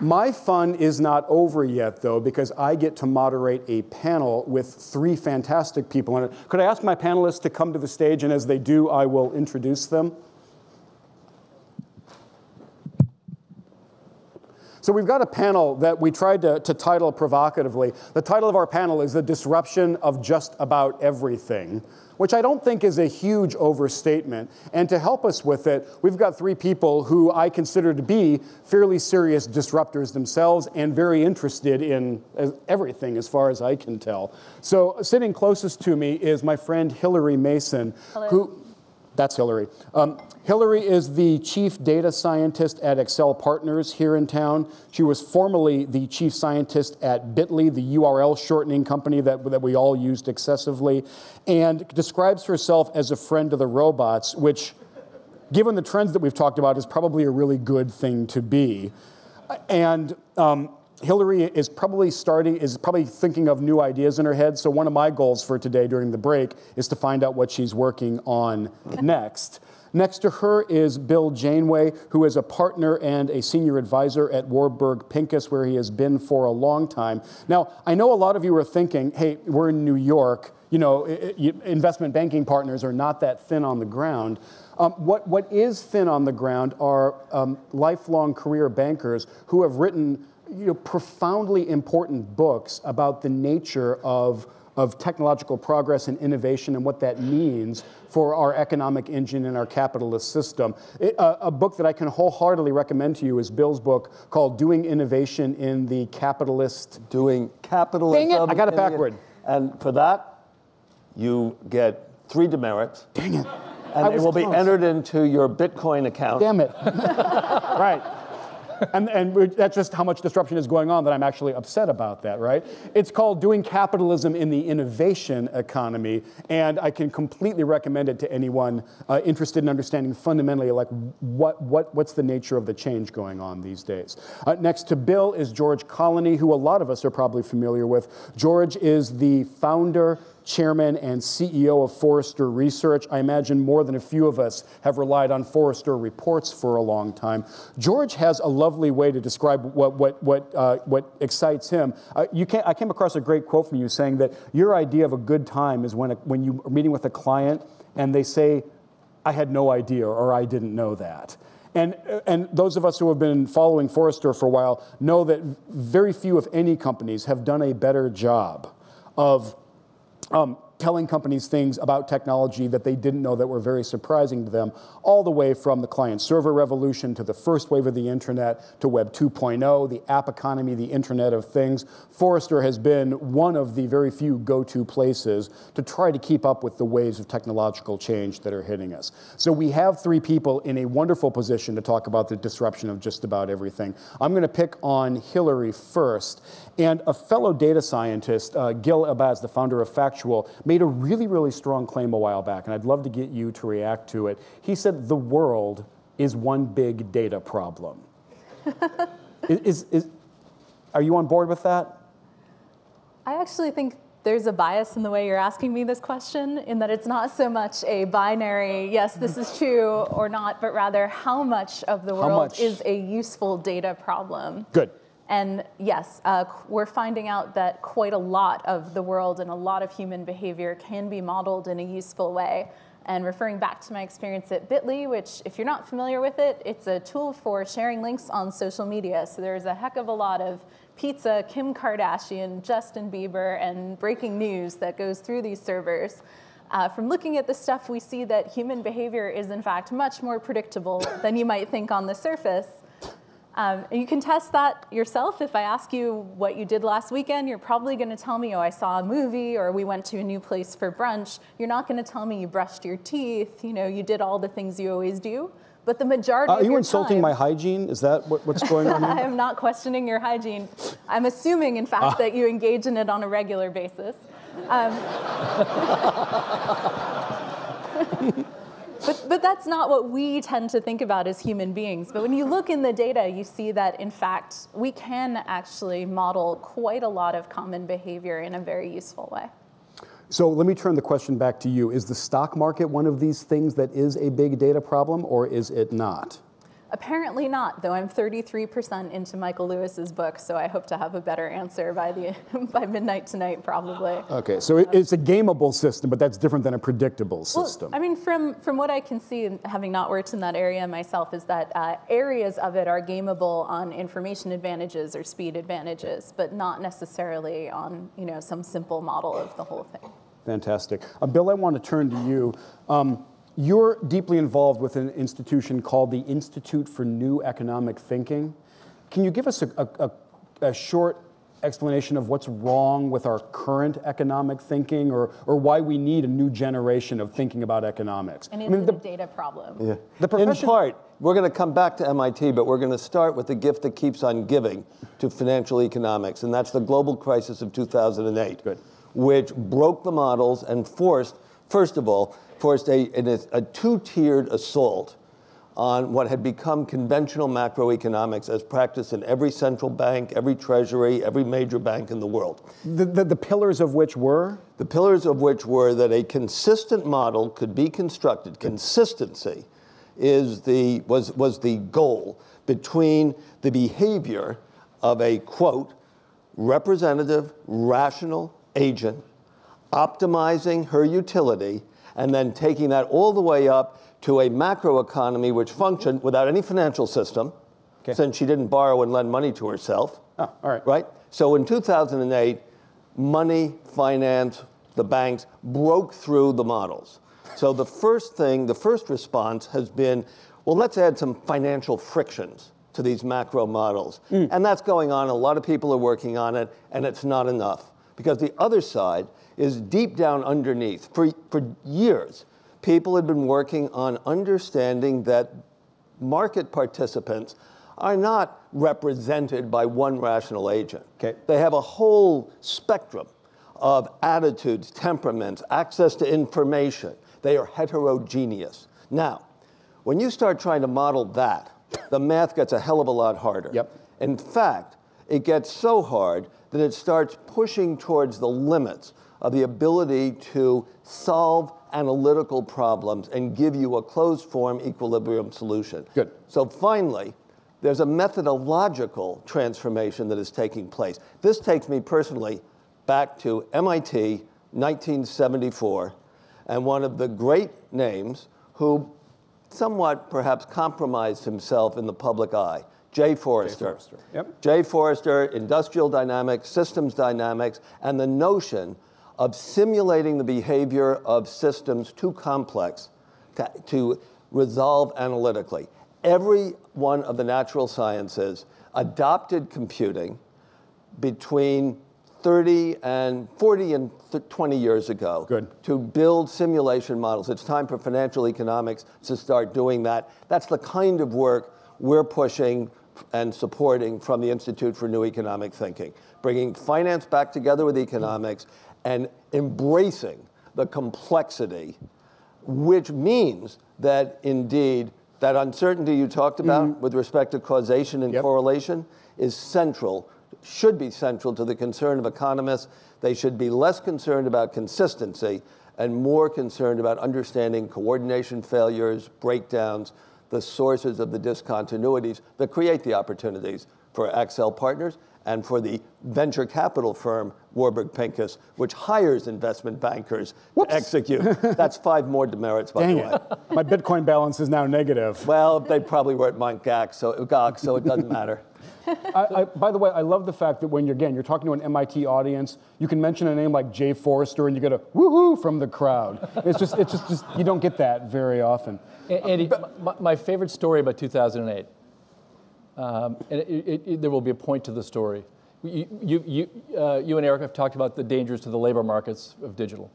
My fun is not over yet, though, because I get to moderate a panel with three fantastic people in it. Could I ask my panelists to come to the stage, and as they do, I will introduce them? So we've got a panel that we tried to title provocatively. The title of our panel is The Disruption of Just About Everything, which I don't think is a huge overstatement. And to help us with it, we've got three people who I consider to be fairly serious disruptors themselves and very interested in everything as far as I can tell. So sitting closest to me is my friend Hilary Mason. Hello. That's Hilary. Hilary is the chief data scientist at Accel Partners here in town. She was formerly the chief scientist at Bitly, the URL shortening company that we all used excessively, and describes herself as a friend of the robots, which, given the trends that we've talked about, is probably a really good thing to be. And Hilary is probably thinking of new ideas in her head, so one of my goals for today during the break is to find out what she's working on next. Next to her is Bill Janeway, who is a partner and a senior advisor at Warburg Pincus, where he has been for a long time. Now, I know a lot of you are thinking, hey, we're in New York, you know, investment banking partners are not that thin on the ground. What is thin on the ground are lifelong career bankers who have written profoundly important books about the nature of technological progress and innovation and what that means for our economic engine and our capitalist system. A book that I can wholeheartedly recommend to you is Bill's book called Doing Innovation in the Capitalist... Doing Capitalism... Dang it! I got it backward. And for that, you get 3 demerits. Dang it! And it will be entered into your Bitcoin account. Damn it. Right. And that's just how much disruption is going on that I'm actually upset about that, right? It's called Doing Capitalism in the Innovation Economy, and I can completely recommend it to anyone interested in understanding fundamentally like what's the nature of the change going on these days. Next to Bill is George Colony, who a lot of us are probably familiar with. George is the founder, chairman, and CEO of Forrester Research. I imagine more than a few of us have relied on Forrester reports for a long time. George has a lovely way to describe what excites him. I came across a great quote from you saying that your idea of a good time is when you are meeting with a client and they say, I had no idea or I didn't know that. And those of us who have been following Forrester for a while know that very few, if any, companies have done a better job of telling companies things about technology that they didn't know that were very surprising to them, all the way from the client-server revolution to the first wave of the internet to Web 2.0, the app economy, the Internet of Things. Forrester has been one of the very few go-to places to try to keep up with the waves of technological change that are hitting us. So we have three people in a wonderful position to talk about the disruption of just about everything. I'm going to pick on Hilary first. And a fellow data scientist, Gil Elbaz, the founder of Factual, made a really, really strong claim a while back, and I'd love to get you to react to it. He said, the world is one big data problem. Are you on board with that? I actually think there's a bias in the way you're asking me this question, in that it's not so much a binary, yes, this is true or not, but rather how much of the world is a useful data problem. Good. And yes, we're finding out that quite a lot of the world and a lot of human behavior can be modeled in a useful way. And referring back to my experience at Bitly, which if you're not familiar with it, it's a tool for sharing links on social media. So there's a heck of a lot of pizza, Kim Kardashian, Justin Bieber, and breaking news that goes through these servers. From looking at this stuff, we see that human behavior is in fact much more predictable than you might think on the surface. And you can test that yourself. If I ask you what you did last weekend, you're probably going to tell me, oh, I saw a movie, or we went to a new place for brunch. You're not going to tell me you brushed your teeth, you know, you did all the things you always do. But the majority of your time... Are you insulting my hygiene? Is that what's going on here? I am not questioning your hygiene. I'm assuming, in fact, that you engage in it on a regular basis. But that's not what we tend to think about as human beings. But when you look in the data, you see that, in fact, we can actually model quite a lot of common behavior in a very useful way. So let me turn the question back to you. Is the stock market one of these things that is a big data problem, or is it not? Apparently not, though I'm 33% into Michael Lewis's book, so I hope to have a better answer by midnight tonight, probably. Okay, so it's a gameable system, but that's different than a predictable system. Well, I mean, from what I can see, having not worked in that area myself, is that areas of it are gameable on information advantages or speed advantages, but not necessarily on, you know, some simple model of the whole thing. Fantastic. Bill, I want to turn to you. You're deeply involved with an institution called the Institute for New Economic Thinking. Can you give us a short explanation of what's wrong with our current economic thinking, or why we need a new generation of thinking about economics? And it's a data problem. Yeah. The profession, in part, we're going to come back to MIT, but we're going to start with the gift that keeps on giving to financial economics, and that's the global crisis of 2008, Good. Which broke the models and forced, first of all, a two-tiered assault on what had become conventional macroeconomics as practiced in every central bank, every treasury, every major bank in the world. The pillars of which were? The pillars of which were that a consistent model could be constructed. Consistency is was the goal between the behavior of a, quote, representative, rational agent optimizing her utility and then taking that all the way up to a macroeconomy which functioned without any financial system, okay, since she didn't borrow and lend money to herself. Oh, all right. Right? So in 2008, money, finance, the banks broke through the models. So the first thing, the first response has been, well, let's add some financial frictions to these macro models. And that's going on. A lot of people are working on it, and it's not enough. Because the other side is deep down underneath. For years, people had been working on understanding that market participants are not represented by one rational agent. Okay. They have a whole spectrum of attitudes, temperaments, access to information. They are heterogeneous. Now, when you start trying to model that, the math gets a hell of a lot harder. Yep. In fact, it gets so hard that it starts pushing towards the limits of the ability to solve analytical problems and give you a closed form equilibrium solution. Good. So finally, there's a methodological transformation that is taking place. This takes me personally back to MIT, 1974, and one of the great names who somewhat perhaps compromised himself in the public eye, Jay Forrester. Jay Forrester. Yep. Jay Forrester, industrial dynamics, systems dynamics, and the notion of simulating the behavior of systems too complex to resolve analytically. Every one of the natural sciences adopted computing between 40 and 20 years ago. Good. To build simulation models. It's time for financial economics to start doing that. That's the kind of work we're pushing and supporting from the Institute for New Economic Thinking, bringing finance back together with economics and embracing the complexity, which means that, indeed, that uncertainty you talked about with respect to causation and correlation is central, should be central to the concern of economists. They should be less concerned about consistency and more concerned about understanding coordination failures, breakdowns, the sources of the discontinuities that create the opportunities for Accel Partners and for the venture capital firm Warburg Pincus, which hires investment bankers to execute. That's 5 more demerits, by the way. My Bitcoin balance is now negative. Well, they probably were at Mt. Gox, so it doesn't matter. By the way, I love the fact that when you're, again, you're talking to an MIT audience, you can mention a name like Jay Forrester and you get a woohoo from the crowd. It's just you don't get that very often. Andy, my favorite story about 2008, and there will be a point to the story. You and Eric have talked about the dangers to the labor markets of digital.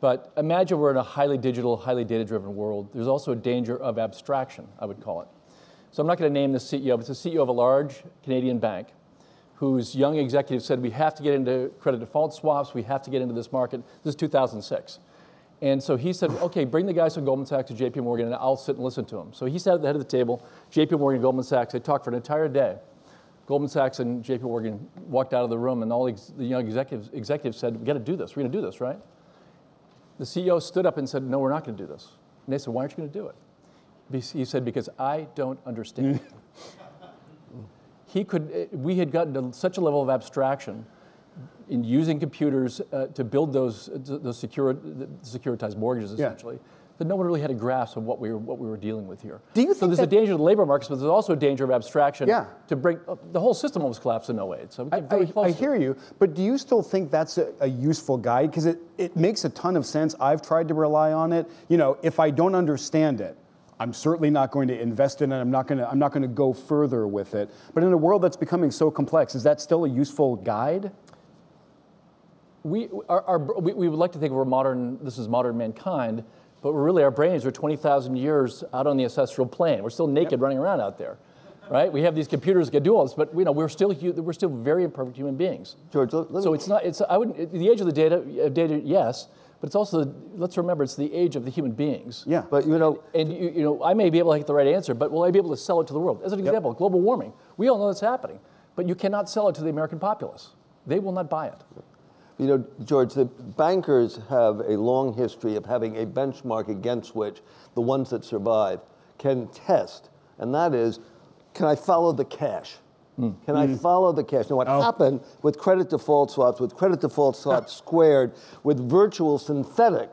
But imagine we're in a highly digital, highly data-driven world. There's also a danger of abstraction, I would call it. So I'm not going to name the CEO, but it's the CEO of a large Canadian bank whose young executive said, we have to get into credit default swaps, we have to get into this market. This is 2006. And so he said, okay, bring the guys from Goldman Sachs to JP Morgan and I'll sit and listen to them. So he sat at the head of the table, JP Morgan, Goldman Sachs, they talked for an entire day. Goldman Sachs and JP Morgan walked out of the room and all the young executives said, we got to do this, we're going to do this, right? The CEO stood up and said, no, we're not going to do this. And they said, why aren't you going to do it? you said, because I don't understand. He could, we had gotten to such a level of abstraction in using computers to build those securitized mortgages, essentially, that no one really had a grasp of what we were dealing with here. Do you think so? There's a danger to the labor markets, but there's also a danger of abstraction. Yeah. To bring the whole system almost collapsed in 08. So I hear you, but do you still think that's a useful guide? Because it makes a ton of sense. I've tried to rely on it. You know, if I don't understand it, I'm certainly not going to invest in it. I'm not going to go further with it. But in a world that's becoming so complex, is that still a useful guide? We would like to think we're modern. This is modern mankind. But really, our brains are 20,000 years out on the ancestral plane. We're still naked, running around out there, right? We have these computers that can do all this, but we're still very imperfect human beings. George, so it's not. It's the age of the data, yes, but it's also, let's remember, it's the age of the human beings. Yeah, but you know, and I may be able to get the right answer, but will I be able to sell it to the world? As an example, global warming. We all know that's happening, but you cannot sell it to the American populace. They will not buy it. You know, George, the bankers have a long history of having a benchmark against which the ones that survive can test, and that is, can I follow the cash? Can I follow the cash? Now, what happened with credit default swaps, squared, with virtual synthetic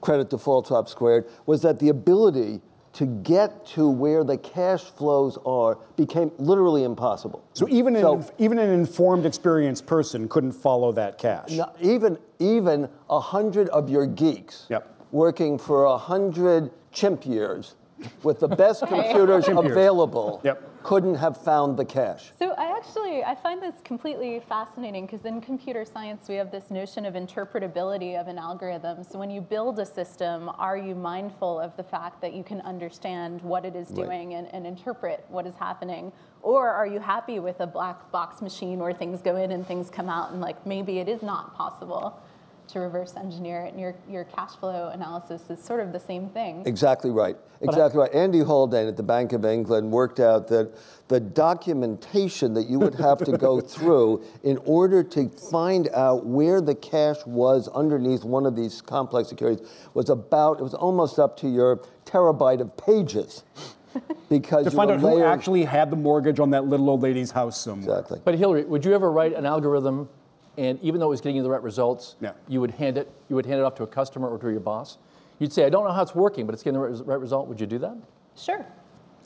credit default swaps squared, was that the ability to get to where the cash flows are became literally impossible. So even an informed, experienced person couldn't follow that cash. No, even 100 of your geeks working for 100 chimp years with the best computers available couldn't have found the cash. So I find this completely fascinating, because in computer science we have this notion of interpretability of an algorithm. So when you build a system, are you mindful of the fact that you can understand what it is doing and interpret what is happening? Or are you happy with a black box machine where things go in and things come out, and like maybe it is not possible to reverse engineer it, and your cash flow analysis is sort of the same thing. Exactly right. Exactly right. Andy Haldane at the Bank of England worked out that the documentation that you would have to go through in order to find out where the cash was underneath one of these complex securities was it was almost up to your terabyte of pages. Because to find out who actually had the mortgage on that little old lady's house somewhere. Exactly. But Hilary, would you ever write an algorithm, and even though it was getting you the right results, you would hand it off to a customer or to your boss? You'd say, I don't know how it's working, but it's getting the right result. Would you do that? Sure.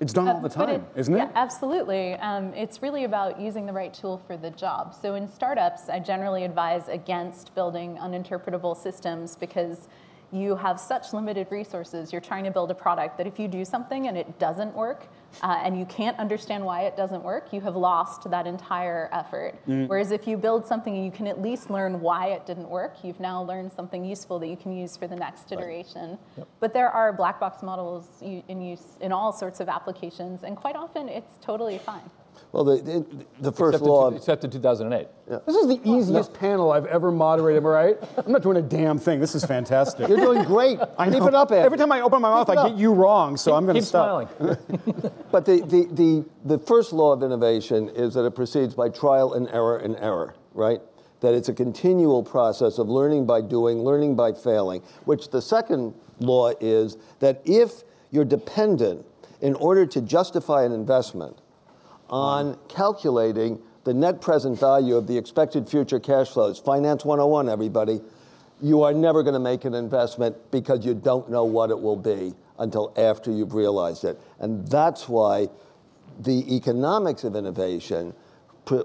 It's done all the time, isn't it? Yeah, absolutely. It's really about using the right tool for the job. So in startups, I generally advise against building uninterpretable systems, because you have such limited resources. You're trying to build a product that if you do something and it doesn't work, and you can't understand why it doesn't work, you have lost that entire effort. Whereas if you build something and you can at least learn why it didn't work, you've now learned something useful that you can use for the next iteration. Yep. But there are black box models in use in all sorts of applications, and quite often it's totally fine. Well, the first law... Except in 2008. Yeah. This is the easiest panel I've ever moderated, right? I'm not doing a damn thing. This is fantastic. You're doing great. I keep it up, Ed. Every time I open my mouth, I get you wrong, so I'm going to stop. Keep smiling. But the first law of innovation is that it proceeds by trial and error, right? That it's a continual process of learning by doing, learning by failing, which the second law is that if you're dependent in order to justify an investment on calculating the net present value of the expected future cash flows. Finance 101, everybody. You are never going to make an investment because you don't know what it will be until after you've realized it. And that's why the economics of innovation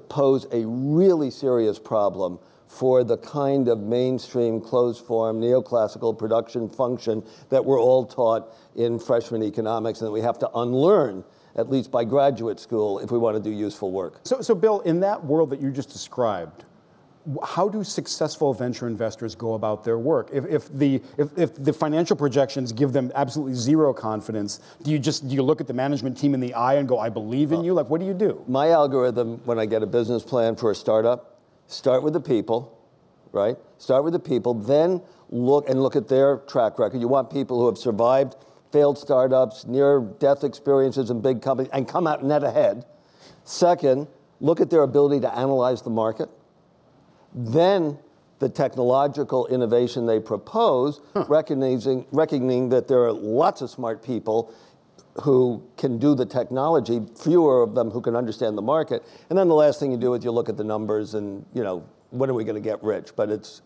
pose a really serious problem for the kind of mainstream, closed-form, neoclassical production function that we're all taught in freshman economics, and that we have to unlearn, at least by graduate school, if we want to do useful work. So Bill, in that world that you just described, how do successful venture investors go about their work? If the financial projections give them absolutely zero confidence, do you look at the management team in the eye and go, I believe in you? Like, what do you do? My algorithm, when I get a business plan for a startup, start with the people, right? Start with the people, then look at their track record. You want people who have survived failed startups, near-death experiences in big companies, and come out net ahead. Second, look at their ability to analyze the market. Then the technological innovation they propose, recognizing that there are lots of smart people who can do the technology, fewer of them who can understand the market. And then the last thing you do is you look at the numbers and, you know, when are we going to get rich? But it's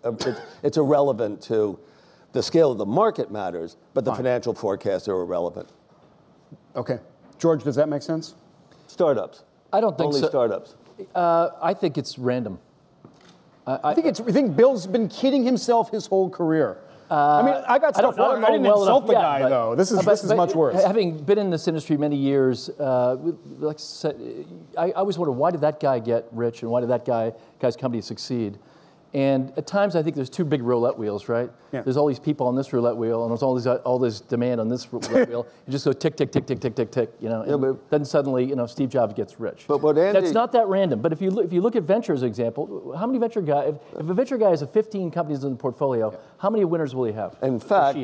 irrelevant to the scale of the market matters, but the financial forecasts are irrelevant. Okay. George, does that make sense? Startups. I don't think so. Only startups. I think it's random. I think Bill's been kidding himself his whole career. I mean, I got stuff. I didn't insult the guy, though. This is much worse. Having been in this industry many years, I always wonder, why did that guy get rich and why did that guy's company succeed? And at times, I think there's two big roulette wheels, right? Yeah. There's all these people on this roulette wheel, and there's all this demand on this roulette wheel. It just goes tick, tick, tick, tick, tick, tick, tick. You know, and then suddenly, you know, Steve Jobs gets rich. But what Andy, that's not that random. But if you look at venture as an example, how many venture guy? If a venture guy has 15 companies in the portfolio, yeah, how many winners will he have? In fact,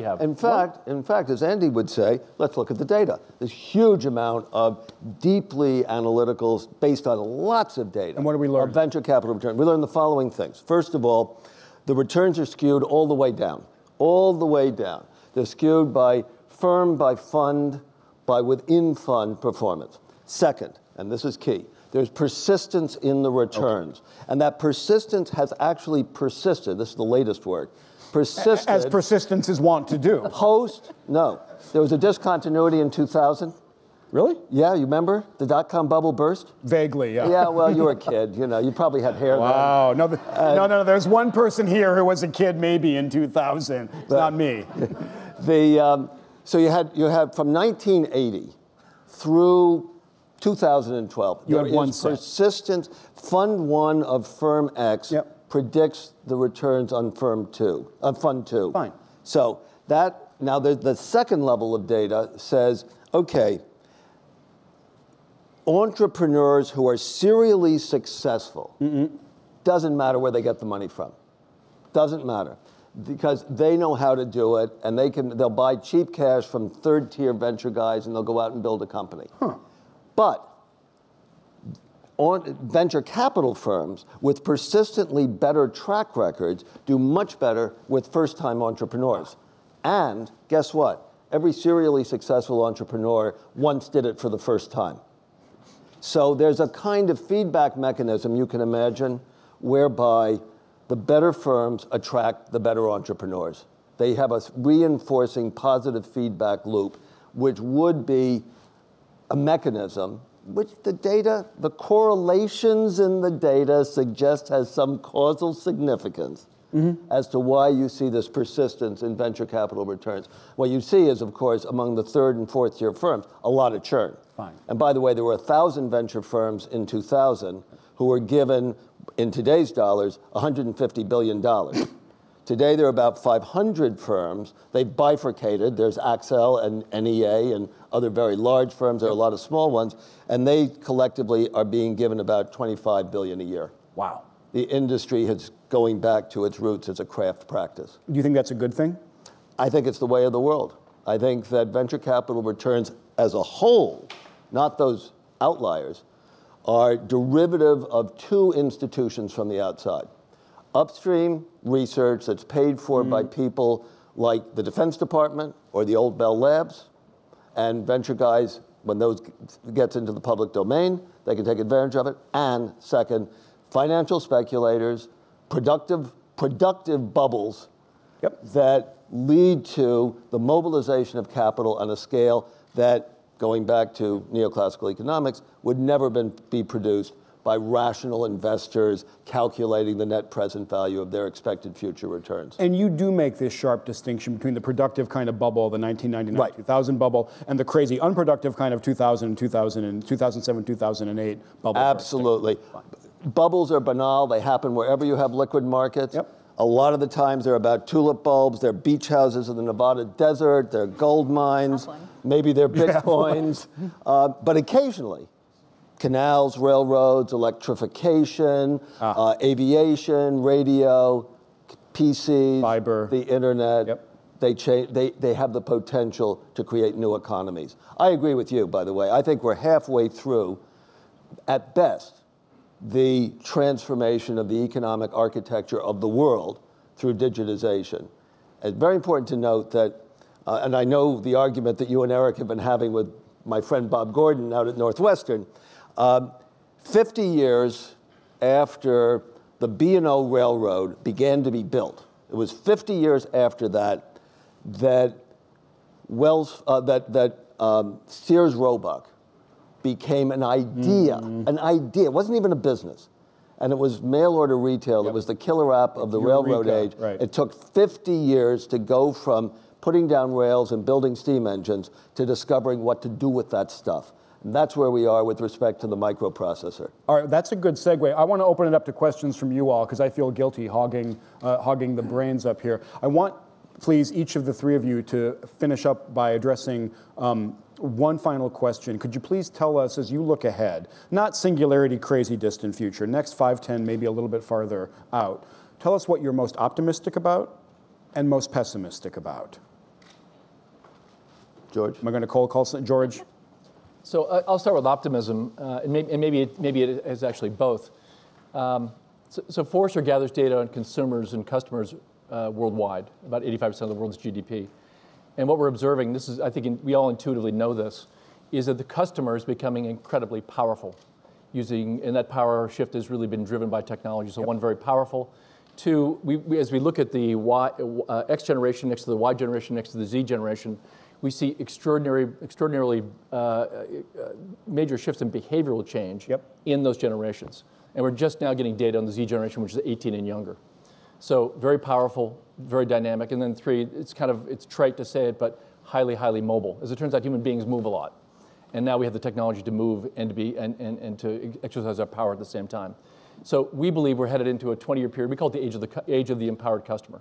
as Andy would say, let's look at the data. There's a huge amount of deeply analyticals based on lots of data. And what do we learn? Our venture capital return. We learn the following things. First of all, the returns are skewed all the way down, all the way down. They're skewed by firm, by fund, by within fund performance. Second, and this is key, there's persistence in the returns. Okay. And that persistence has actually persisted. This is the latest word. Persisted. As persistence is wont to do. There was a discontinuity in 2000. Really? Yeah, you remember? The dot-com bubble burst? Vaguely, yeah. Yeah, well, you were a kid, you know. You probably had hair then. No, no, there's one person here who was a kid maybe in 2000. It's not me. So you had from 1980 through 2012. You had one persistent. Fund 1 of Firm X predicts the returns on Fund 2. Fine. So that, now the second level of data says, okay, entrepreneurs who are serially successful, doesn't matter where they get the money from. Doesn't matter. Because they know how to do it, and they'll buy cheap cash from third-tier venture guys, and they'll go out and build a company. Huh. But venture capital firms with persistently better track records do much better with first-time entrepreneurs. And guess what? Every serially successful entrepreneur once did it for the first time. So there's a kind of feedback mechanism you can imagine whereby the better firms attract the better entrepreneurs. They have a reinforcing positive feedback loop, which would be a mechanism which the data, the correlations in the data suggest has some causal significance as to why you see this persistence in venture capital returns. What you see is, of course, among the third and fourth tier firms, a lot of churn. Fine. And by the way, there were 1,000 venture firms in 2000 who were given, in today's dollars, $150 billion. Today, there are about 500 firms. They've bifurcated. There's Accel and NEA and other very large firms. There are a lot of small ones. And they collectively are being given about $25 billion a year. Wow. The industry is going back to its roots as a craft practice. Do you think that's a good thing? I think it's the way of the world. I think that venture capital returns as a whole, not those outliers, are derivative of two institutions from the outside. Upstream research that's paid for by people like the Defense Department or the old Bell Labs, and venture guys, when those gets into the public domain, they can take advantage of it. And second, financial speculators, productive bubbles that lead to the mobilization of capital on a scale that, going back to neoclassical economics, would never be produced by rational investors calculating the net present value of their expected future returns. And you do make this sharp distinction between the productive kind of bubble, the 1999-2000 bubble, and the crazy unproductive kind of 2007-2008 bubble. Absolutely. Bubbles are banal. They happen wherever you have liquid markets. Yep. A lot of the times they're about tulip bulbs, they're beach houses in the Nevada desert, they're gold mines, maybe they're bitcoins. But occasionally, canals, railroads, electrification, aviation, radio, PCs, fiber, the internet, they have the potential to create new economies. I agree with you, by the way. I think we're halfway through, at best, the transformation of the economic architecture of the world through digitization. It's very important to note that, and I know the argument that you and Eric have been having with my friend Bob Gordon out at Northwestern, 50 years after the B&O Railroad began to be built, it was 50 years after that that Sears Roebuck became an idea, an idea. It wasn't even a business. And it was mail-order retail. Yep. It was the killer app of the railroad age. Right. It took 50 years to go from putting down rails and building steam engines to discovering what to do with that stuff. And that's where we are with respect to the microprocessor. All right, that's a good segue. I want to open it up to questions from you all, because I feel guilty hogging the brains up here. I want, please, each of the three of you to finish up by addressing one final question. Could you please tell us, as you look ahead, not singularity, crazy, distant future, next 5, 10, maybe a little bit farther out, tell us what you're most optimistic about and most pessimistic about. George? Am I going to cold call George? So I'll start with optimism, and maybe it is actually both. So Forrester gathers data on consumers and customers worldwide, about 85% of the world's GDP. And what we're observing, this is, I think we all intuitively know this, is that the customer is becoming incredibly powerful. And that power shift has really been driven by technology. So one, very powerful. Two, as we look at the X generation next to the Y generation next to the Z generation, we see extraordinarily major shifts in behavioral change in those generations. And we're just now getting data on the Z generation, which is 18 and younger. So very powerful, very dynamic. And then three, it's trite to say it, but highly, highly mobile. As it turns out, human beings move a lot. And now we have the technology to move and to be and to exercise our power at the same time. So we believe we're headed into a 20-year period. We call it the age of the empowered customer,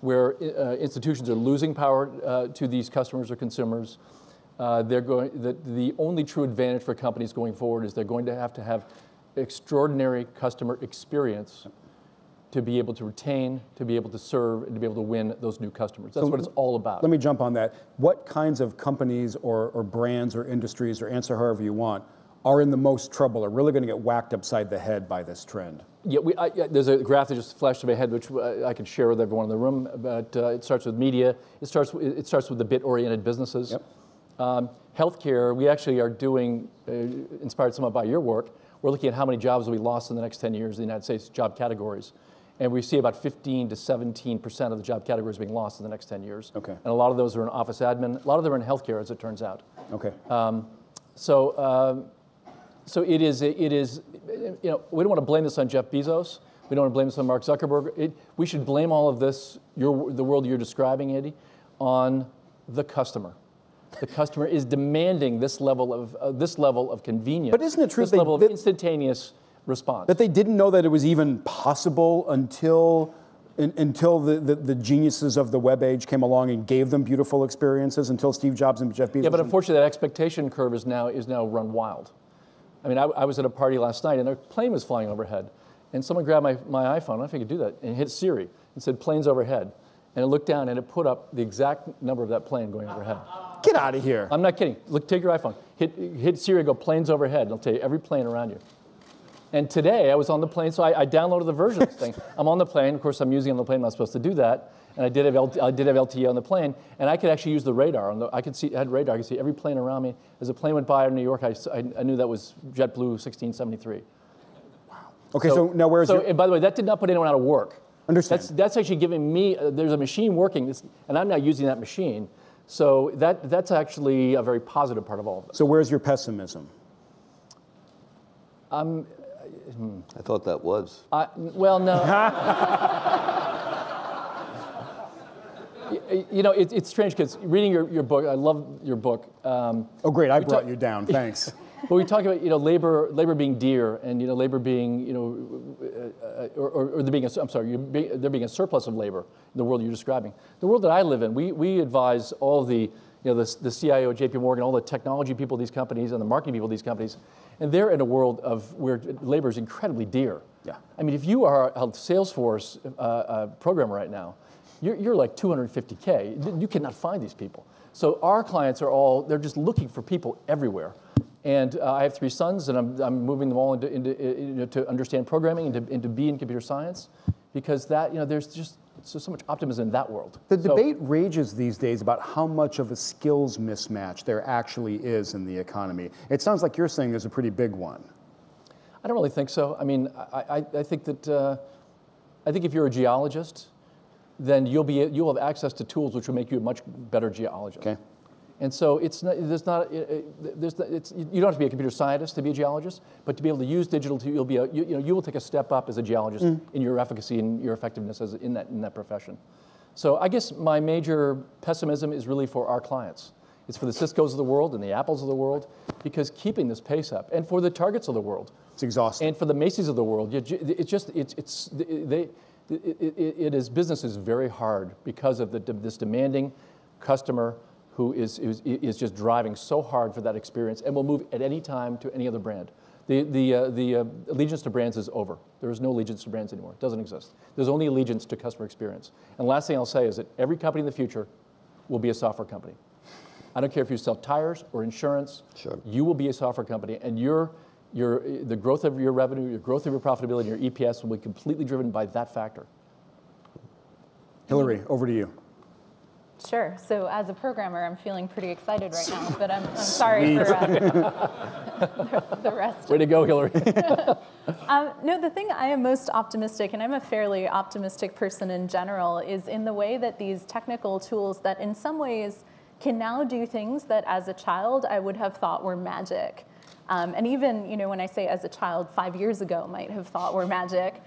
where institutions are losing power to these customers or consumers. The only true advantage for companies going forward is they're going to have extraordinary customer experience to be able to retain, to be able to serve, and to be able to win those new customers. That's what it's all about. Let me jump on that. What kinds of companies or brands or industries, or answer however you want, are in the most trouble, are really going to get whacked upside the head by this trend? Yeah, there's a graph that just flashed in my head, which I could share with everyone in the room, but it starts with media. It starts with the bit-oriented businesses. Healthcare, we actually are doing, inspired somewhat by your work, we're looking at how many jobs will be lost in the next 10 years in the United States job categories. And we see about 15 to 17% of the job categories being lost in the next 10 years. And a lot of those are in office admin. A lot of them are in healthcare, as it turns out. So it is, you know, we don't want to blame this on Jeff Bezos. We don't want to blame this on Mark Zuckerberg. We should blame all of this, the world you're describing, Andy, on the customer. The customer is demanding this level of convenience. But isn't it true? This level of instantaneous response. That they didn't know that it was even possible until the geniuses of the web age came along and gave them beautiful experiences, until Steve Jobs and Jeff Bezos. Yeah, but unfortunately, that expectation curve is now run wild. I mean, I was at a party last night, and a plane was flying overhead. And someone grabbed my iPhone, I don't know if I could do that, and hit Siri and said, planes overhead. And it looked down, and it put up the exact number of that plane going overhead. Get out of here. I'm not kidding. Look, take your iPhone. Hit Siri, go, planes overhead, and it'll tell you every plane around you. And today, I was on the plane, so I downloaded the version of this thing. I'm on the plane. Of course, I'm using it on the plane. I'm not supposed to do that. And I did have LTE on the plane, and I could actually use the radar. I could see every plane around me. As a plane went by in New York, I knew that was JetBlue 1673. Wow. Okay, so now where's your... And by the way, that did not put anyone out of work. Understand. That's actually giving me... there's a machine working, and I'm now using that machine. So that's actually a very positive part of all of this. So where's your pessimism? I thought that was. Well, no... You know, it's strange, because reading your book, I love your book. Oh, great, I brought you down, thanks. But we talk about, you know, labor being dear, and, you know, labor being, you know, or there being, there being a surplus of labor in the world you're describing. The world that I live in, we advise all the CIO, JP Morgan, all the technology people at these companies and the marketing people at these companies, and they're in a world of where labor is incredibly dear. Yeah. I mean, if you are a Salesforce programmer right now, you're like 250K. You cannot find these people. So our clients are they're just looking for people everywhere. And I have 3 sons, and I'm moving them all into to understand programming and to be in computer science, because that, you know, there's just so much optimism in that world. The debate rages these days about how much of a skills mismatch there actually is in the economy. It sounds like you're saying there's a pretty big one. I don't really think so. I mean, I think that if you're a geologist, then you'll have access to tools which will make you a much better geologist. Okay. And so it's not, you don't have to be a computer scientist to be a geologist, but to be able to use digital, you will take a step up as a geologist in your efficacy and your effectiveness as in that profession. So I guess my major pessimism is really for our clients. It's for the Ciscos of the world and the Apples of the world, because keeping this pace up, and for the Targets of the world, it's exhausting, and for the Macy's of the world, it is business is very hard because of this demanding customer who is just driving so hard for that experience and will move at any time to any other brand. The allegiance to brands is over. There is no allegiance to brands anymore. It doesn't exist. There's only allegiance to customer experience. And last thing I'll say is that every company in the future will be a software company. I don't care if you sell tires or insurance. Sure. You will be a software company, and the growth of your revenue, your growth of your profitability, and your EPS will be completely driven by that factor. Hilary, over to you. Sure. So as a programmer, I'm feeling pretty excited right now, but I'm sorry for the rest. Way to go, Hilary. No, the thing I am most optimistic, and I'm a fairly optimistic person in general, is in the way that these technical tools that in some ways can now do things that as a child I would have thought were magic. And even, you know, when I say as a child, 5 years ago might have thought were magic.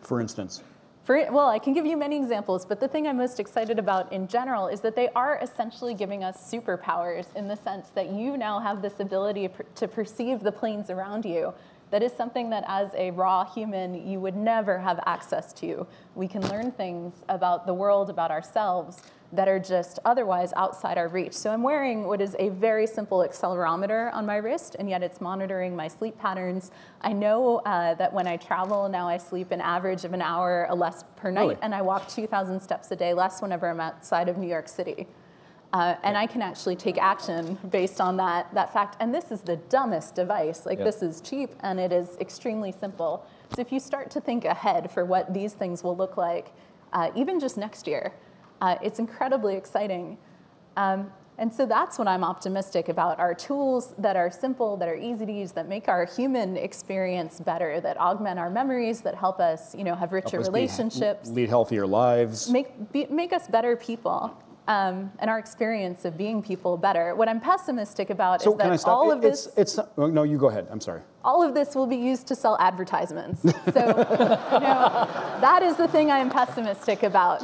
For instance? Well, I can give you many examples, but the thing I'm most excited about in general is that they are essentially giving us superpowers in the sense that you now have this ability to perceive the planes around you. That is something that as a raw human, you would never have access to. We can learn things about the world, about ourselves, that are just otherwise outside our reach. So I'm wearing what is a very simple accelerometer on my wrist, and yet it's monitoring my sleep patterns. I know that when I travel now, I sleep an average of an hour or less per night, really? And I walk 2,000 steps a day less whenever I'm outside of New York City. And I can actually take action based on that fact. And this is the dumbest device. Like, this is cheap, and it is extremely simple. So if you start to think ahead for what these things will look like, even just next year, it's incredibly exciting. And so that's what I'm optimistic about, are tools that are simple, that are easy to use, that make our human experience better, that augment our memories, that help us, you know, have richer relationships. Lead healthier lives. Make us better people. And our experience of being people better. What I'm pessimistic about is that all of this... no, you go ahead. I'm sorry. All of this will be used to sell advertisements. So that is the thing I'm pessimistic about.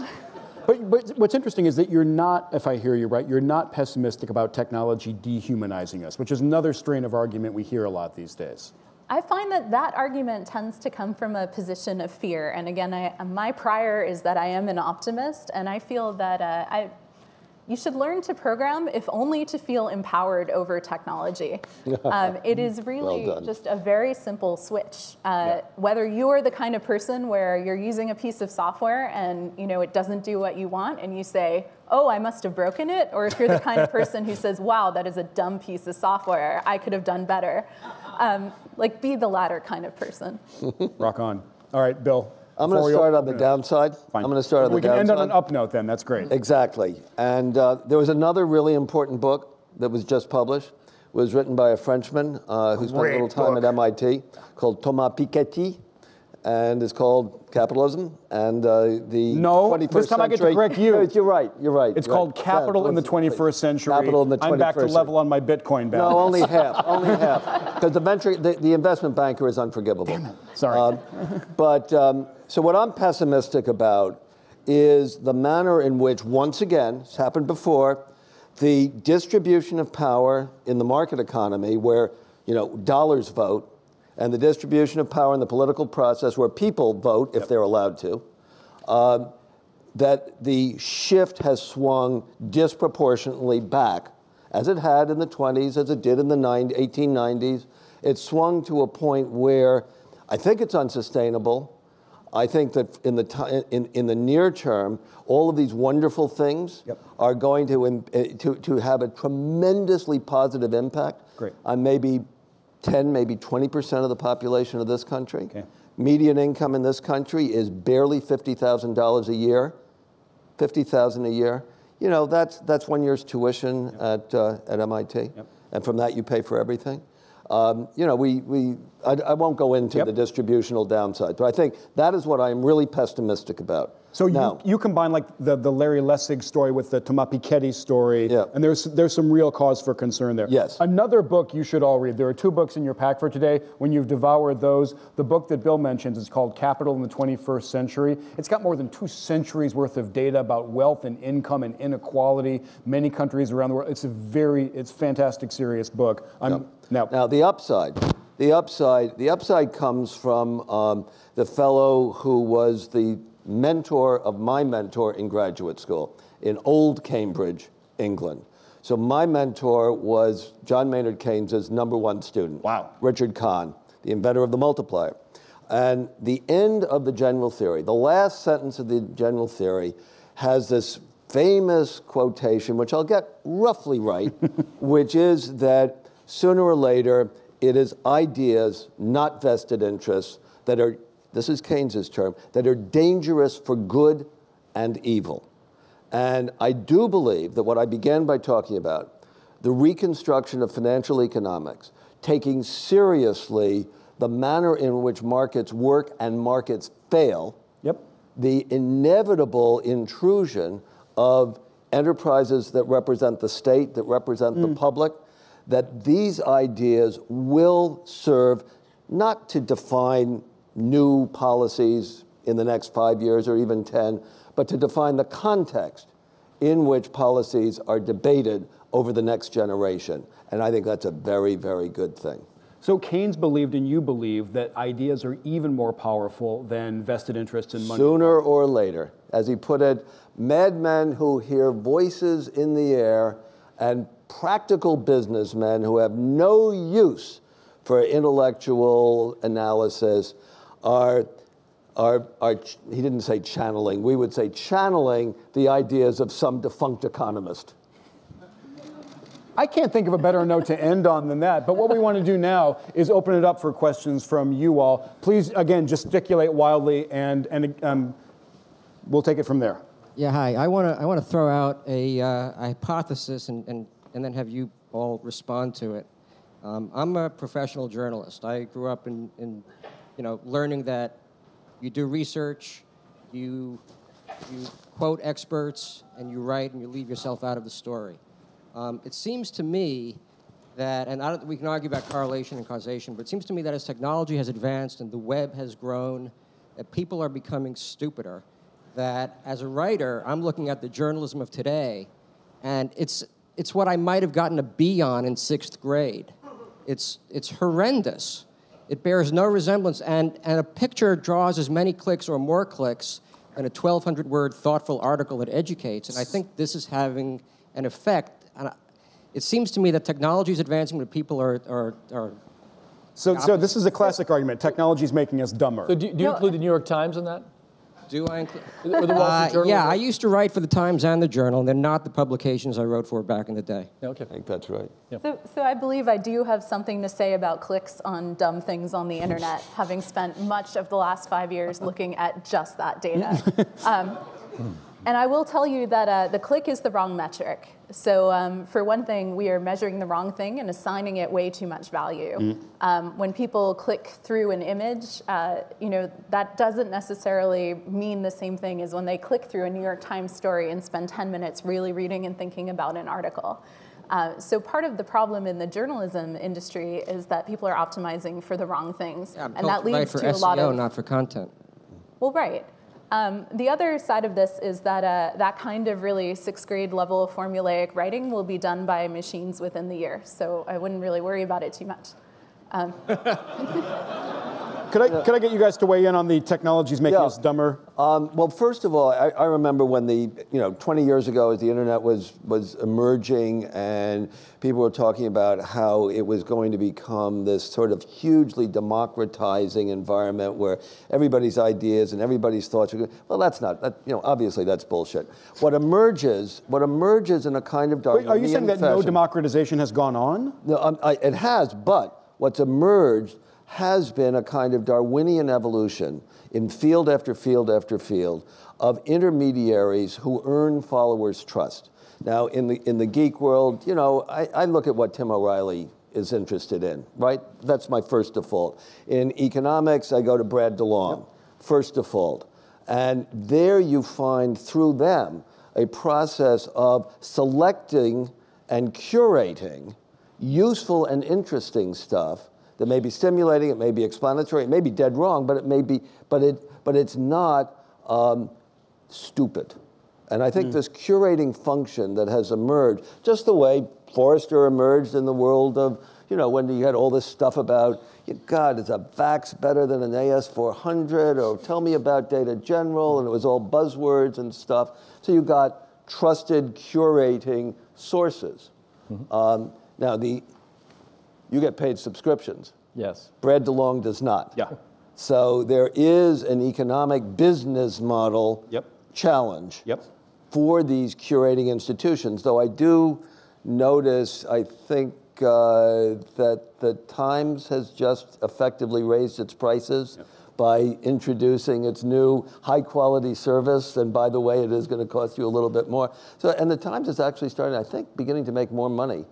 But what's interesting is that you're not, if I hear you right, you're not pessimistic about technology dehumanizing us, which is another strain of argument we hear a lot these days. I find that that argument tends to come from a position of fear. And again, my prior is that I am an optimist, and I feel that you should learn to program if only to feel empowered over technology. It is really just a very simple switch. Whether you're the kind of person where you're using a piece of software and it doesn't do what you want and you say, oh, I must have broken it, or if you're the kind of person who says, wow, that is a dumb piece of software, I could have done better. Like, be the latter kind of person. Rock on. All right, Bill. I'm going to start on the downside. Fine. I'm going to start on the downside. We can end on an up note then. That's great. Exactly. And there was another really important book that was just published. It was written by a Frenchman who spent a little time at MIT, called Thomas Piketty, and it's called Capitalism and the 21st Century. No, this time I get to correct you. You're right. You're right. It's called Capital in the 21st Century. Capital in the 21st Century. I'm back to level on my Bitcoin balance. No, only half. Only half. Because the investment banker is unforgivable. Damn it. Sorry. So what I'm pessimistic about is the manner in which, once again, it's happened before, the distribution of power in the market economy where, dollars vote, and the distribution of power in the political process where people vote, if they're allowed to, that the shift has swung disproportionately back, as it had in the 20s, as it did in the 1890s. It swung to a point where I think it's unsustainable. I think that in the near term, all of these wonderful things are going to have a tremendously positive impact on maybe 10, maybe 20% of the population of this country. Okay. Median income in this country is barely $50,000 a year. $50,000 a year. You know, that's 1 year's tuition yep. At MIT. Yep. And from that, you pay for everything. You know, I won't go into yep. the distributional downside, but I think that is what I'm really pessimistic about. So now, you combine like the Larry Lessig story with the Thomas Piketty story, yeah. and there's some real cause for concern there. Yes. Another book you should all read. There are two books in your pack for today. When you've devoured those, the book that Bill mentions is called Capital in the 21st Century. It's got more than 2 centuries worth of data about wealth and income and inequality, many countries around the world. It's a fantastic, serious book. Now the upside comes from the fellow who was the mentor of my mentor in graduate school in old Cambridge, England. So my mentor was John Maynard Keynes' #1 student. Wow. Richard Kahn, the inventor of the multiplier. And the end of the general theory, the last sentence of the general theory, has this famous quotation, which I'll get roughly right, which is that sooner or later, it is ideas, not vested interests, that are, this is Keynes's term, that are dangerous for good and evil. And I do believe that what I began by talking about, the reconstruction of financial economics, taking seriously the manner in which markets work and markets fail, yep. the inevitable intrusion of enterprises that represent the state, that represent the public, that these ideas will serve not to define new policies in the next 5 years or even 10, but to define the context in which policies are debated over the next generation. And I think that's a very, very good thing. So Keynes believed, and you believe, that ideas are even more powerful than vested interests and money. Sooner or later, as he put it, madmen who hear voices in the air and practical businessmen who have no use for intellectual analysis are he didn't say channeling, we would say channeling the ideas of some defunct economist. I can't think of a better note to end on than that, but what we want to do now is open it up for questions from you all. Please, again, gesticulate wildly, and we'll take it from there. Yeah, hi. I want to throw out a hypothesis and then have you all respond to it. I'm a professional journalist. I grew up in you know, learning that you do research, you quote experts, and you write, and you leave yourself out of the story. It seems to me that, and we can argue about correlation and causation, but it seems to me that as technology has advanced and the web has grown, that people are becoming stupider. That as a writer, I'm looking at the journalism of today, and it's what I might have gotten a B on in 6th grade. It's horrendous. It bears no resemblance, and a picture draws as many clicks or more clicks than a 1,200-word thoughtful article that educates, and I think this is having an effect. And it seems to me that technology is advancing, but people are So this is a classic argument. Technology is making us dumber. So do you include the New York Times in that? Do I include? Or the Wall Street Journal? Yeah, I used to write for the Times and the Journal, and they're not the publications I wrote for back in the day. Okay. I think that's right. Yeah. So I believe I do have something to say about clicks on dumb things on the internet, having spent much of the last 5 years looking at just that data. And I will tell you that the click is the wrong metric. So for one thing, we are measuring the wrong thing and assigning it way too much value. When people click through an image, you know, that doesn't necessarily mean the same thing as when they click through a New York Times story and spend 10 minutes really reading and thinking about an article. So part of the problem in the journalism industry is that people are optimizing for the wrong things. Yeah, and that leads to SEO, a lot of... not for content. Well, right. The other side of this is that that kind of really 6th grade level of formulaic writing will be done by machines within the year, so I wouldn't really worry about it too much. Could I get you guys to weigh in on the technologies making us dumber? Well, first of all, I remember when 20 years ago as the internet was emerging and people were talking about how it was going to become this sort of hugely democratizing environment where everybody's ideas and everybody's thoughts are good. Well, that's not. You know, obviously that's bullshit. What emerges in a kind of dark. Wait, are you saying that no democratization has gone on? No, it has, but what's emerged has been a kind of Darwinian evolution in field after field after field of intermediaries who earn followers' trust. Now, in the geek world, you know, I look at what Tim O'Reilly is interested in, right? That's my first default. In economics, I go to Brad DeLong, first default. And there you find, through them, a process of selecting and curating useful and interesting stuff that may be stimulating, it may be explanatory, it may be dead wrong, but it may be, but it's not stupid. And I think this curating function that has emerged, just the way Forrester emerged in the world of, you know, when you had all this stuff about, God, is a VAX better than an AS400? Or tell me about Data General, and it was all buzzwords and stuff. So you got trusted curating sources. Now, you get paid subscriptions. Yes. Brad DeLong does not. Yeah. So there is an economic business model challenge for these curating institutions, though I do notice, I think, that the Times has just effectively raised its prices by introducing its new high-quality service. And by the way, it is going to cost you a little bit more. So, and the Times is actually starting, I think, beginning to make more money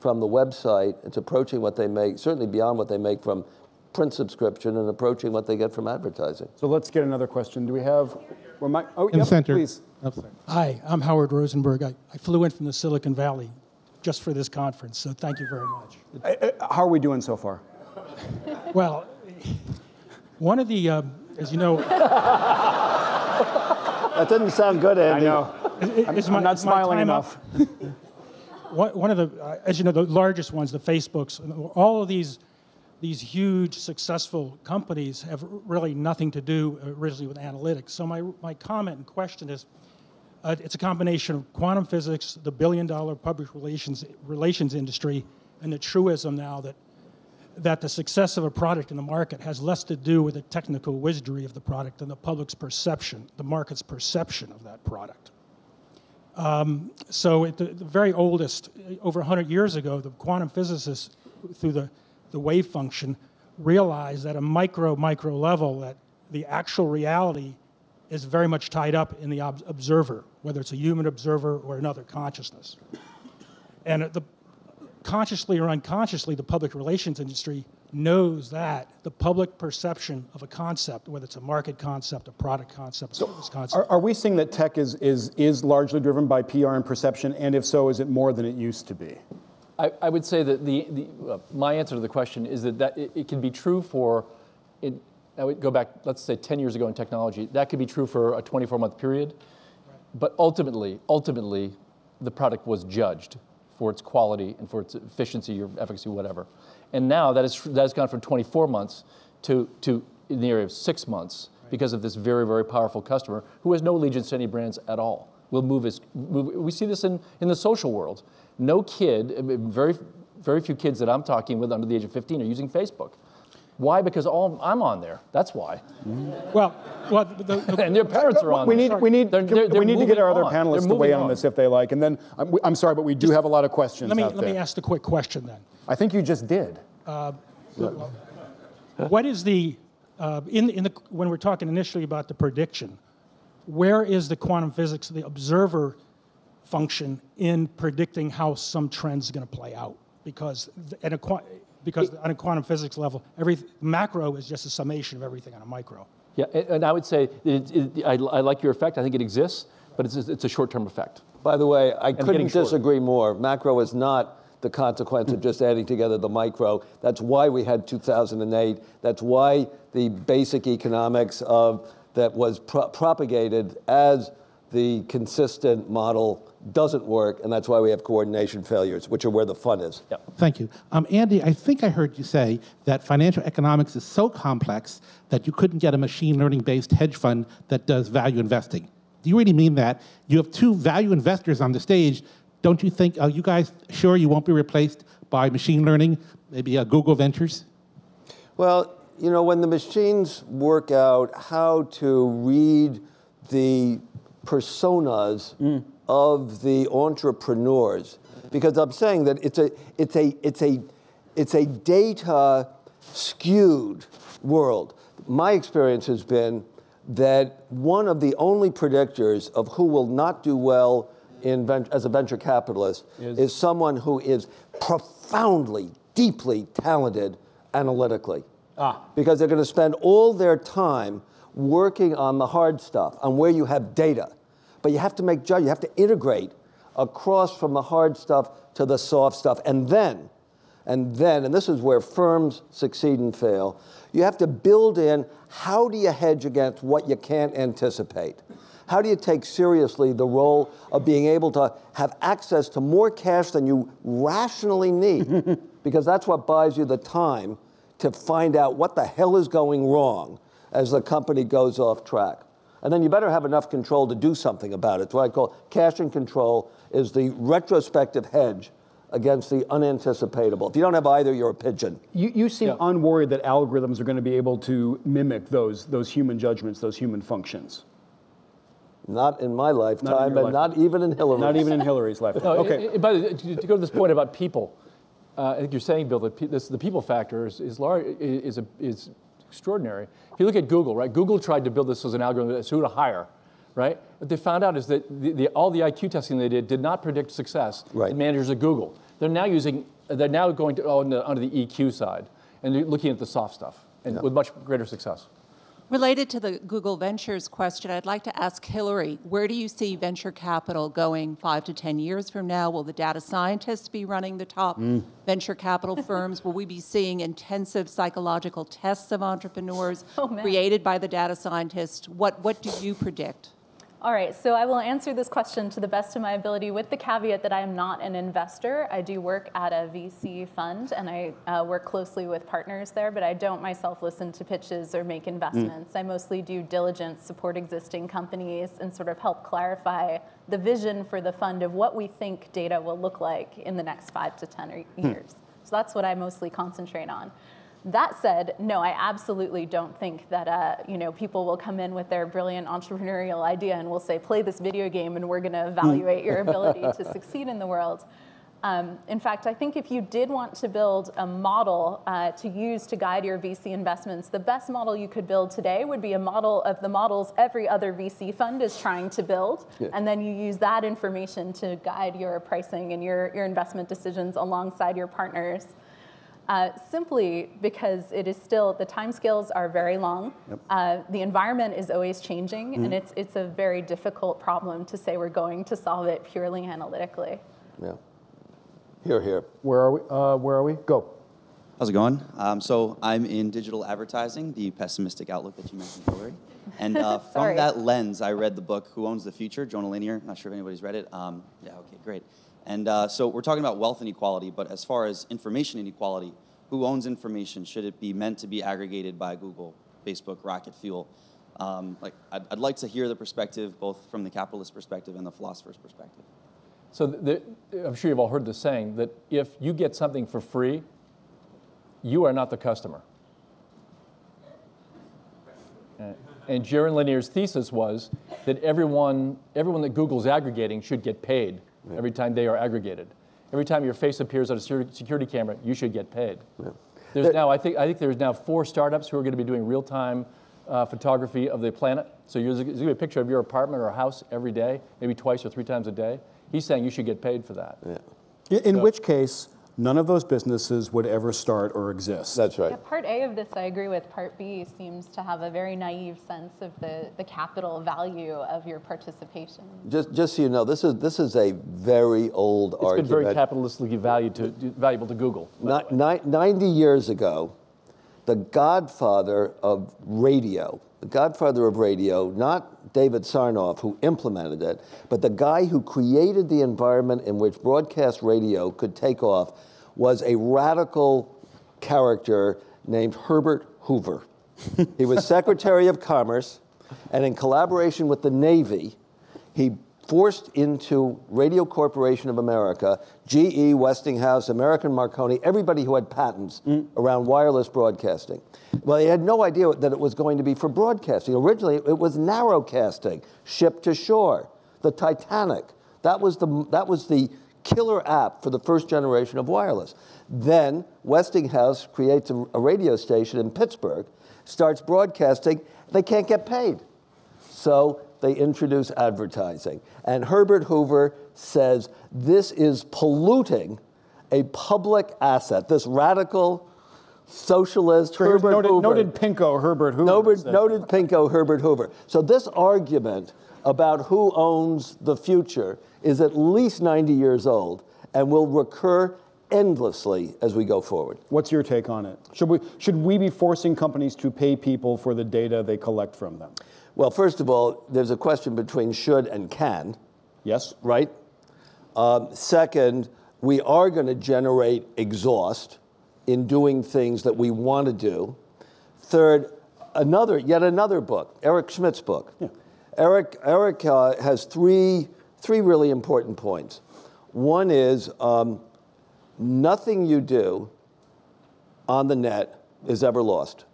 from the website. It's approaching what they make, certainly beyond what they make from print subscription and approaching what they get from advertising. So let's get another question. Do we have? Please. Oh, hi, I'm Howard Rosenberg. I flew in from the Silicon Valley just for this conference, so thank you very much. How are we doing so far? Well, one of the, as you know. That didn't sound good, Andy. I know. I'm not smiling enough. One of the, as you know, the largest ones, the Facebooks, all of these huge successful companies have really nothing to do originally with analytics. So my comment and question is, it's a combination of quantum physics, the billion-dollar public relations industry, and the truism now that the success of a product in the market has less to do with the technical wizardry of the product than the public's perception, the market's perception of that product. So at the very oldest, over 100 years ago, the quantum physicists, through the wave function, realized at a micro level that the actual reality is very much tied up in the observer, whether it's a human observer or another consciousness. And consciously or unconsciously, the public relations industry knows that the public perception of a concept, whether it's a market concept, a product concept, a service concept. Are we seeing that tech is largely driven by PR and perception? And if so, is it more than it used to be? I would say that my answer to the question is that it can be true for it. I would go back, let's say, 10 years ago in technology. That could be true for a 24-month period. But ultimately, the product was judged for its quality and for its efficiency or efficacy, whatever. And now that has gone from 24 months to in the area of 6 months because of this very, very powerful customer who has no allegiance to any brands at all. Will move his, we see this in the social world. No kid, very, very few kids that I'm talking with under the age of 15 are using Facebook. Why? Because I'm on there. That's why. Well, and their parents are on there. We need to get our other panelists to weigh in on this if they like. And then, I'm sorry, but we do have a lot of questions out there. Let me ask the quick question then. I think you just did. What is the, when we're talking initially about the prediction, where is the quantum physics, the observer function in predicting how some trend's going to play out? Because on a quantum physics level, every macro is just a summation of everything on a micro. Yeah, and I would say, I like your effect. I think it exists, but it's a short-term effect. By the way, I couldn't disagree more. Macro is not the consequence of just adding together the micro. That's why we had 2008. That's why the basic economics that was propagated as the consistent model doesn't work, and that's why we have coordination failures, which are where the fun is. Yep. Thank you. Andy, I think I heard you say that financial economics is so complex that you couldn't get a machine learning-based hedge fund that does value investing. Do you really mean that? You have two value investors on the stage. Don't you think, are you guys sure you won't be replaced by machine learning, maybe Google Ventures? Well, you know, when the machines work out how to read the personas of the entrepreneurs, because I'm saying that it's a data skewed world. My experience has been that one of the only predictors of who will not do well in as a venture capitalist is someone who is profoundly, deeply talented analytically. Because they're going to spend all their time working on the hard stuff, on where you have data. But you have to make judgment, you have to integrate across from the hard stuff to the soft stuff. And this is where firms succeed and fail, you have to build in how do you hedge against what you can't anticipate? How do you take seriously the role of being able to have access to more cash than you rationally need? Because that's what buys you the time to find out what the hell is going wrong as the company goes off track. And then you better have enough control to do something about it. It's what I call cash and control is the retrospective hedge against the unanticipatable. If you don't have either, you're a pigeon. You seem unworried that algorithms are going to be able to mimic those human judgments, those human functions. Not in my lifetime, not even in Hillary's. Not even in Hillary's lifetime. No, okay. But to go to this point about people, I think you're saying, Bill, that the people factor is extraordinary. If you look at Google, right? Google tried to build this as an algorithm as who to hire. Right? What they found out is that all the IQ testing they did not predict success in managers at Google. They're now going to onto the EQ side and looking at the soft stuff and with much greater success. Related to the Google Ventures question, I'd like to ask Hilary, where do you see venture capital going 5 to 10 years from now? Will the data scientists be running the top venture capital firms? Will we be seeing intensive psychological tests of entrepreneurs created by the data scientists? What do you predict? All right, so I will answer this question to the best of my ability with the caveat that I am not an investor. I do work at a VC fund, and I work closely with partners there, but I don't myself listen to pitches or make investments. I mostly do diligence, support existing companies, and sort of help clarify the vision for the fund of what we think data will look like in the next 5 to 10 years. So that's what I mostly concentrate on. That said, no, I absolutely don't think that people will come in with their brilliant entrepreneurial idea and will say, play this video game and we're going to evaluate your ability to succeed in the world. In fact, I think if you did want to build a model to use to guide your VC investments, the best model you could build today would be a model of the models every other VC fund is trying to build. And then you use that information to guide your pricing and your investment decisions alongside your partners. Simply because it is still, the timescales are very long. The environment is always changing, and it's a very difficult problem to say we're going to solve it purely analytically. Yeah. Here, here. Where are we? Go. How's it going? So I'm in digital advertising, the pessimistic outlook that you mentioned, Hilary. And from that lens, I read the book, Who Owns the Future? Jonah Lanier. Not sure if anybody's read it. Yeah, okay, great. And so we're talking about wealth inequality, but as far as information inequality, who owns information? Should it be meant to be aggregated by Google, Facebook, Rocket Fuel? I'd like to hear the perspective, both from the capitalist perspective and the philosopher's perspective. So I'm sure you've all heard the saying that if you get something for free, you are not the customer. And Jaron Lanier's thesis was that everyone that Google's aggregating should get paid. Yeah. Every time they are aggregated. Every time your face appears on a security camera, you should get paid. Yeah. I think there's now 4 startups who are going to be doing real-time photography of the planet. So there's going to be a picture of your apartment or house every day, maybe 2 or 3 times a day. He's saying you should get paid for that. Yeah. In which case, none of those businesses would ever start or exist. That's right. Yeah, part A of this I agree with. Part B seems to have a very naive sense of the capital value of your participation. Just so you know, this is a very old argument. It's been very capitalistically valuable to Google. 90 years ago, the godfather of radio, not David Sarnoff, who implemented it, but the guy who created the environment in which broadcast radio could take off was a radical character named Herbert Hoover. He was Secretary of Commerce, and in collaboration with the Navy, he forced into Radio Corporation of America, GE, Westinghouse, American Marconi, everybody who had patents around wireless broadcasting. Well, he had no idea that it was going to be for broadcasting. Originally, it was narrowcasting, ship to shore, the Titanic. That was the killer app for the first generation of wireless. Then Westinghouse creates a radio station in Pittsburgh, starts broadcasting. They can't get paid. So they introduce advertising. And Herbert Hoover says this is polluting a public asset, this radical socialist Herbert Hoover. Noted pinko Herbert Hoover. Noted pinko Herbert Hoover. So this argument about who owns the future is at least 90 years old and will recur endlessly as we go forward. What's your take on it? Should we be forcing companies to pay people for the data they collect from them? Well, first of all, there's a question between should and can. Yes. Right? Second, we are going to generate exhaust in doing things that we want to do. Third, yet another book, Eric Schmidt's book. Yeah. Eric has three really important points. One is nothing you do on the net is ever lost,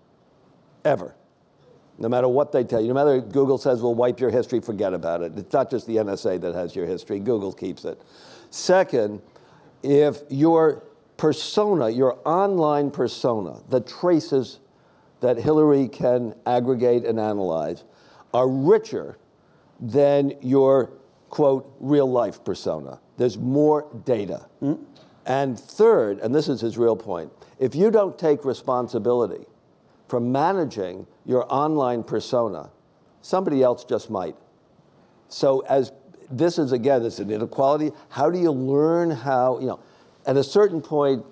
ever. No matter what they tell you, no matter Google says, we'll wipe your history, forget about it. It's not just the NSA that has your history. Google keeps it. Second, if your persona, your online persona, the traces that Hillary can aggregate and analyze are richer than your, quote, real-life persona. There's more data. Mm-hmm. And third, and this is his real point, if you don't take responsibility for managing your online persona, somebody else just might. So as this is, again, it's an inequality. How do you learn how, you know, at a certain point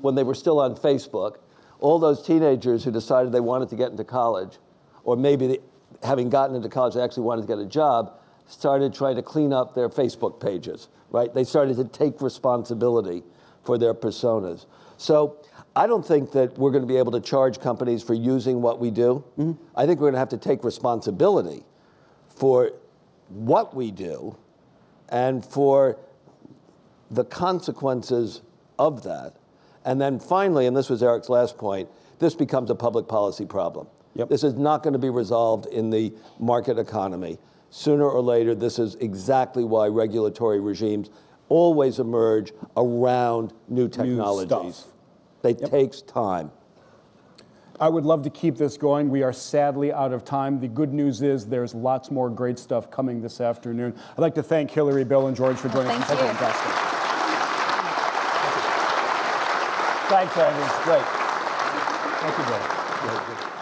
when they were still on Facebook, all those teenagers who decided they wanted to get into college, or maybe they, having gotten into college, they actually wanted to get a job, started trying to clean up their Facebook pages, right? They started to take responsibility for their personas. So I don't think that we're going to be able to charge companies for using what we do. Mm-hmm. I think we're going to have to take responsibility for what we do and for the consequences of that. And then finally, and this was Eric's last point, this becomes a public policy problem. Yep. This is not going to be resolved in the market economy. Sooner or later, this is exactly why regulatory regimes always emerge around new technologies. New stuff. It takes time. I would love to keep this going. We are sadly out of time. The good news is there's lots more great stuff coming this afternoon. I'd like to thank Hilary, Bill, and George for joining us. Thank you. Fantastic. Thanks, Andy. Great. Thank you, Bill.